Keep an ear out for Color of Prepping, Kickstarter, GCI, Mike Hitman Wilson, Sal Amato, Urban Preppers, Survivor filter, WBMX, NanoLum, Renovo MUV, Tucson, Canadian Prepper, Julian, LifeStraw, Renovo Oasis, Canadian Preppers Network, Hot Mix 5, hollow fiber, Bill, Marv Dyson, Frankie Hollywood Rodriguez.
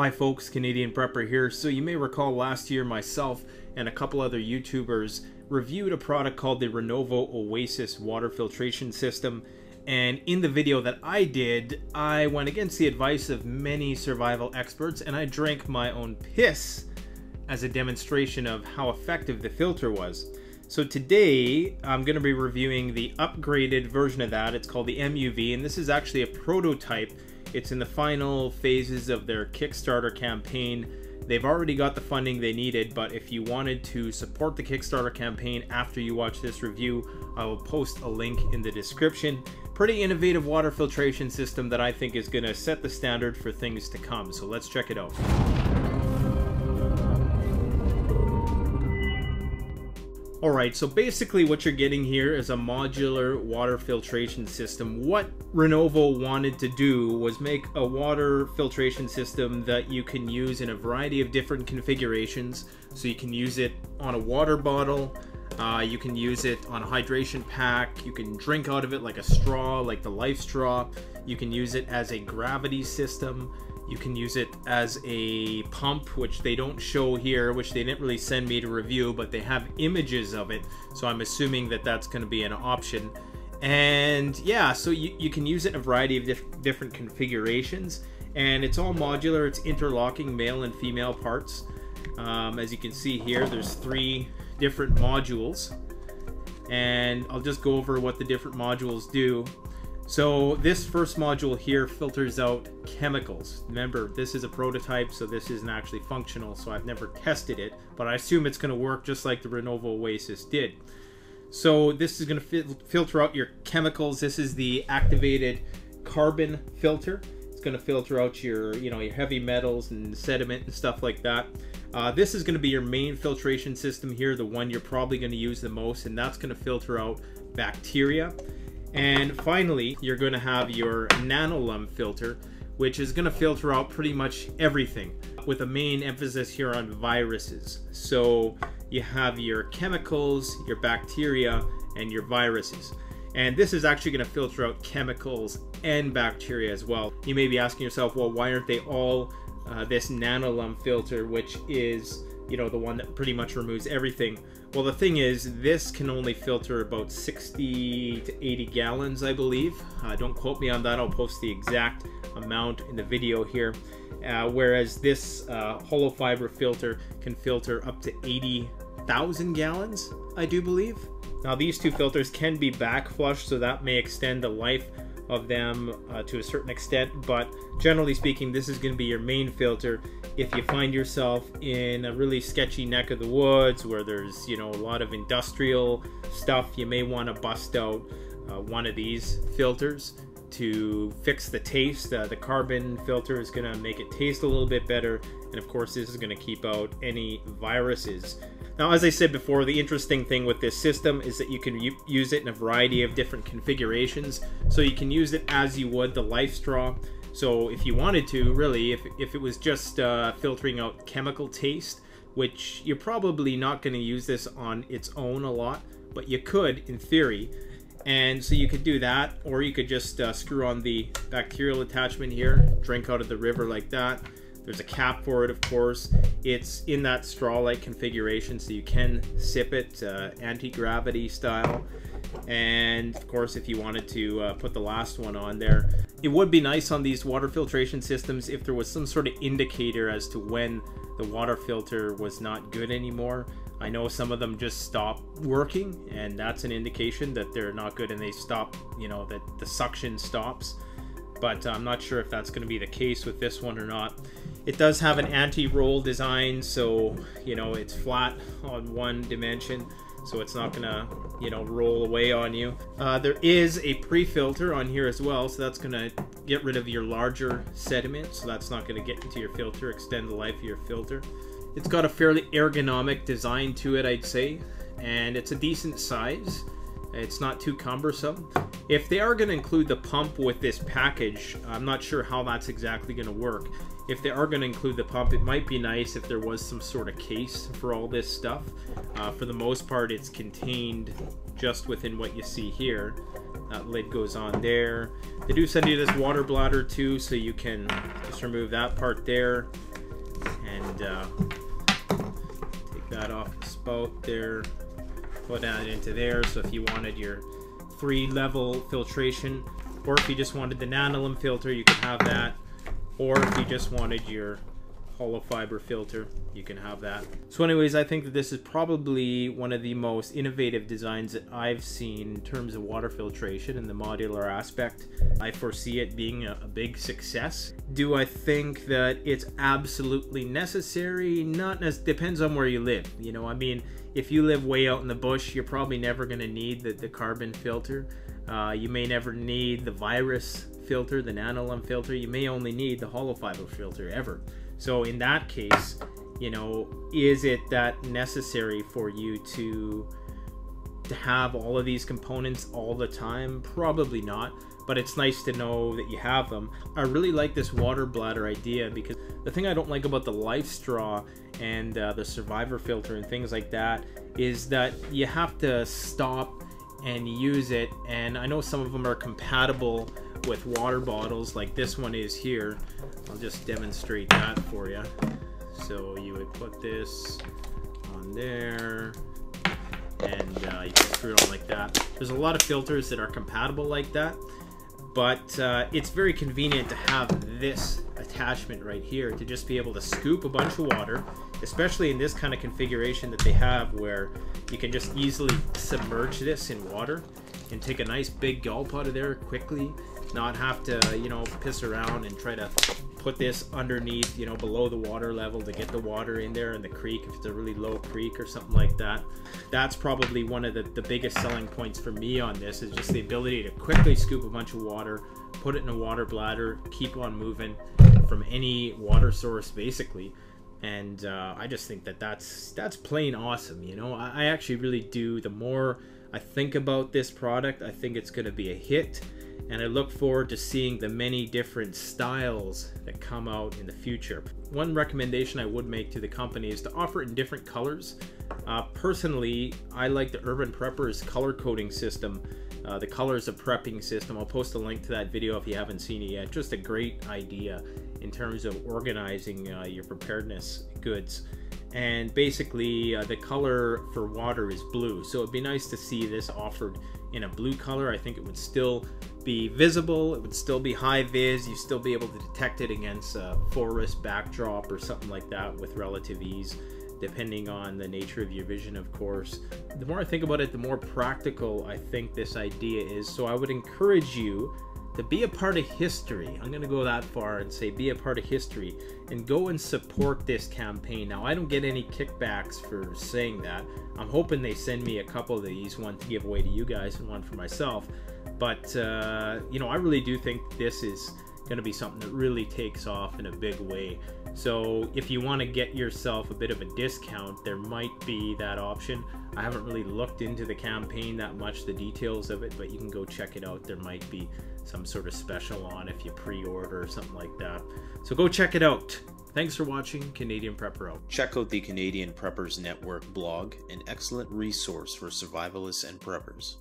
Hi folks, Canadian Prepper here. So you may recall last year myself and a couple other YouTubers reviewed a product called the Renovo Oasis water filtration system, and in the video that I did, I went against the advice of many survival experts and I drank my own piss as a demonstration of how effective the filter was. So today I'm going to be reviewing the upgraded version of that. It's called the MUV, and this is actually a prototype. It's in the final phases of their Kickstarter campaign. They've already got the funding they needed, but if you wanted to support the Kickstarter campaign after you watch this review, I will post a link in the description. Pretty innovative water filtration system that I think is going to set the standard for things to come. So let's check it out. Alright, so basically what you're getting here is a modular water filtration system. What Renovo wanted to do was make a water filtration system that you can use in a variety of different configurations. So you can use it on a water bottle, you can use it on a hydration pack, you can drink out of it like a straw, like the LifeStraw, you can use it as a gravity system, you can use it as a pump, which they don't show here, which they didn't really send me to review, but they have images of it. So I'm assuming that that's going to be an option. And yeah, so you can use it in a variety of different configurations, and it's all modular. It's interlocking male and female parts. As you can see here, there's three different modules, and I'll just go over what the different modules do. So this first module here filters out chemicals. Remember, this is a prototype, so this isn't actually functional, so I've never tested it, but I assume it's going to work just like the Renovo Oasis did. So this is going to filter out your chemicals. This is the activated carbon filter. It's going to filter out your, your heavy metals and sediment and stuff like that. This is going to be your main filtration system here, the one you're probably going to use the most, and that's going to filter out bacteria. And finally, you're going to have your NanoLum filter, which is going to filter out pretty much everything, with a main emphasis here on viruses. So you have your chemicals, your bacteria, and your viruses. And this is actually going to filter out chemicals and bacteria as well. You may be asking yourself, well, why aren't they all this NanoLum filter, which is the one that pretty much removes everything? Well, the thing is, this can only filter about 60 to 80 gallons, I believe. Don't quote me on that. I'll post the exact amount in the video here. Whereas this hollow fiber filter can filter up to 80,000 gallons, I do believe. Now, these two filters can be back flushed, so that may extend the life of them to a certain extent, but generally speaking, this is going to be your main filter. If you find yourself in a really sketchy neck of the woods where there's a lot of industrial stuff, you may want to bust out one of these filters to fix the taste. The carbon filter is going to make it taste a little bit better, and of course this is going to keep out any viruses. Now, as I said before, the interesting thing with this system is that you can use it in a variety of different configurations. So you can use it as you would the LifeStraw. So if you wanted to, really, if it was just filtering out chemical taste, which you're probably not going to use this on its own a lot, but you could in theory. And so you could do that, or you could just screw on the bacterial attachment here, drink out of the river like that. There's a cap for it, of course. It's in that straw-like configuration, so you can sip it anti-gravity style. And of course, if you wanted to put the last one on there. It would be nice on these water filtration systems if there was some sort of indicator as to when the water filter was not good anymore. I know some of them just stop working, and that's an indication that they're not good and they stop, that the suction stops. But I'm not sure if that's going to be the case with this one or not. It does have an anti-roll design, so it's flat on one dimension, so it's not going to roll away on you. There is a pre-filter on here as well, so that's going to get rid of your larger sediment, so that's not going to get into your filter, extend the life of your filter. It's got a fairly ergonomic design to it, I'd say, and it's a decent size. It's not too cumbersome. If they are going to include the pump with this package, I'm not sure how that's exactly going to work. If they are going to include the pump, it might be nice if there was some sort of case for all this stuff. For the most part, it's contained just within what you see here. That lid goes on there. They do send you this water bladder too, so you can just remove that part there. and take that off the spout there, put that into there. So if you wanted your 3-level filtration, or if you just wanted the NanoLum filter, you could have that, or if you just wanted your hollow fiber filter, you can have that. So anyways, I think that this is probably one of the most innovative designs that I've seen in terms of water filtration and the modular aspect. I foresee it being a big success. Do I think that it's absolutely necessary? Not as depends on where you live. You know, I mean, if you live way out in the bush, you're probably never gonna need the carbon filter. You may never need the virus filter, the NanoLum filter. You may only need the hollow fiber filter ever. So in that case, you know, is it that necessary for you to have all of these components all the time? Probably not, but it's nice to know that you have them. I really like this water bladder idea, because the thing I don't like about the LifeStraw and the Survivor filter and things like that is that you have to stop and use it. And I know some of them are compatible with water bottles, like this one is here. I'll just demonstrate that for you. So you would put this on there, and you can screw it on like that. There's a lot of filters that are compatible like that, but it's very convenient to have this attachment right here to just be able to scoop a bunch of water, especially in this kind of configuration that they have, where you can just easily submerge this in water and take a nice big gulp out of there quickly, not have to, you know, piss around and try to put this underneath, you know, below the water level to get the water in there in the creek, if it's a really low creek or something like that. That's probably one of the biggest selling points for me on this, is just the ability to quickly scoop a bunch of water, put it in a water bladder, keep on moving from any water source basically. And I just think that that's plain awesome. You know, I actually really do. The more I think about this product, I think it's going to be a hit, and I look forward to seeing the many different styles that come out in the future. One recommendation I would make to the company is to offer it in different colors. Personally, I like the Urban Preppers color coding system, the Colors of Prepping system. I'll post a link to that video if you haven't seen it yet. Just a great idea in terms of organizing your preparedness goods. And basically the color for water is blue, so it'd be nice to see this offered in a blue color. I think it would still be visible, it would still be high vis, you'd still be able to detect it against a forest backdrop or something like that with relative ease, depending on the nature of your vision, of course. The more I think about it, the more practical I think this idea is. So I would encourage you to be a part of history. I'm gonna go that far and say be a part of history and go and support this campaign. Now, I don't get any kickbacks for saying that. I'm hoping they send me a couple of these, one to give away to you guys and one for myself. But you know, I really do think this is gonna be something that really takes off in a big way. So if you want to get yourself a bit of a discount, there might be that option. I haven't really looked into the campaign that much, the details of it, but you can go check it out. There might be some sort of special on if you pre-order or something like that. So go check it out. Thanks for watching Canadian Prepper Out. Check out the Canadian Preppers Network blog, an excellent resource for survivalists and preppers.